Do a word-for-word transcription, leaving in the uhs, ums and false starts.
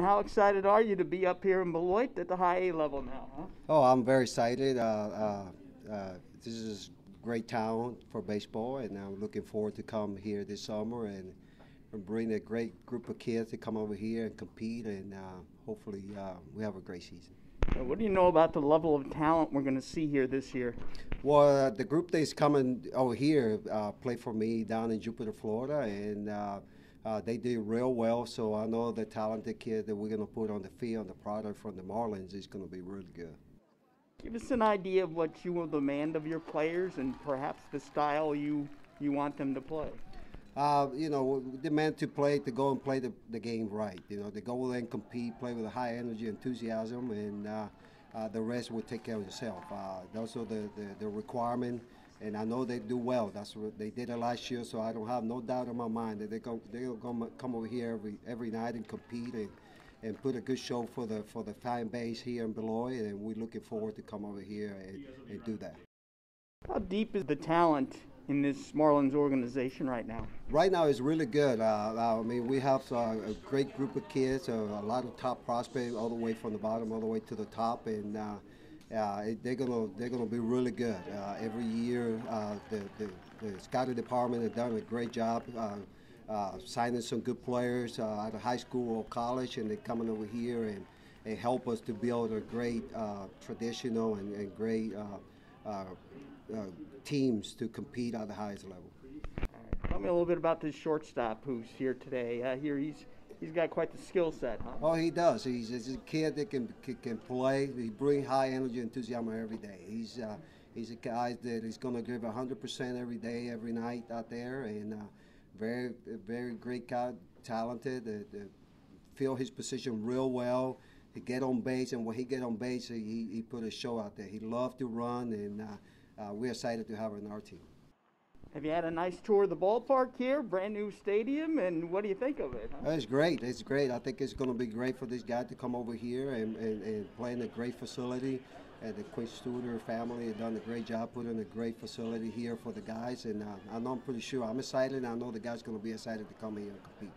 How excited are you to be up here in Beloit at the high A level now? Huh? Oh, I'm very excited. Uh, uh, uh, this is a great town for baseball, and I'm looking forward to come here this summer and, and bring a great group of kids to come over here and compete, and uh, hopefully uh, we have a great season. What do you know about the level of talent we're going to see here this year? Well, uh, the group that's coming over here uh, play for me down in Jupiter, Florida, and uh, uh, they do real well. So I know the talented kid that we're going to put on the field, the product from the Marlins, is going to be really good. Give us an idea of what you will demand of your players and perhaps the style you, you want them to play. Uh, you know, demand to play, to go and play the, the game right. You know, to go and compete, play with a high energy, enthusiasm, and uh, uh, the rest will take care of itself. Uh, those are the, the, the requirement, and I know they do well. That's what they did it last year, so I don't have no doubt in my mind that they're going to come over here every, every night and compete and, and put a good show for the, for the fan base here in Beloit, and we're looking forward to come over here and, and do that. How deep is the talent in this Marlins organization right now? Right now it's really good. Uh, I mean, we have uh, a great group of kids, uh, a lot of top prospects, all the way from the bottom, all the way to the top, and uh, uh, they're gonna they're gonna be really good. Uh, every year, uh, the, the the scouting department has done a great job uh, uh, signing some good players uh, out of high school or college, and they're coming over here and, and help us to build a great uh, traditional and, and great. Uh, Uh, uh, teams to compete at the highest level. All right. Tell me a little bit about this shortstop who's here today. Uh, here he's he's got quite the skill set, huh? Oh, he does. He's, he's a kid that can can play. He brings high energy and enthusiasm every day. He's uh, he's a guy that is going to give one hundred percent every day, every night out there, and uh, very very great guy, talented. Uh, uh, feel his position real well. He get on base, and when he get on base, he, he put a show out there. He loved to run, and uh, uh, we're excited to have him on our team. Have you had a nice tour of the ballpark here, brand new stadium, and what do you think of it? Huh? It's great. It's great. I think it's going to be great for this guy to come over here and, and, and play in a great facility. And the Quinn Studer family has done a great job putting a great facility here for the guys, and uh, I know I'm pretty sure I'm excited, and I know the guy's going to be excited to come here and compete.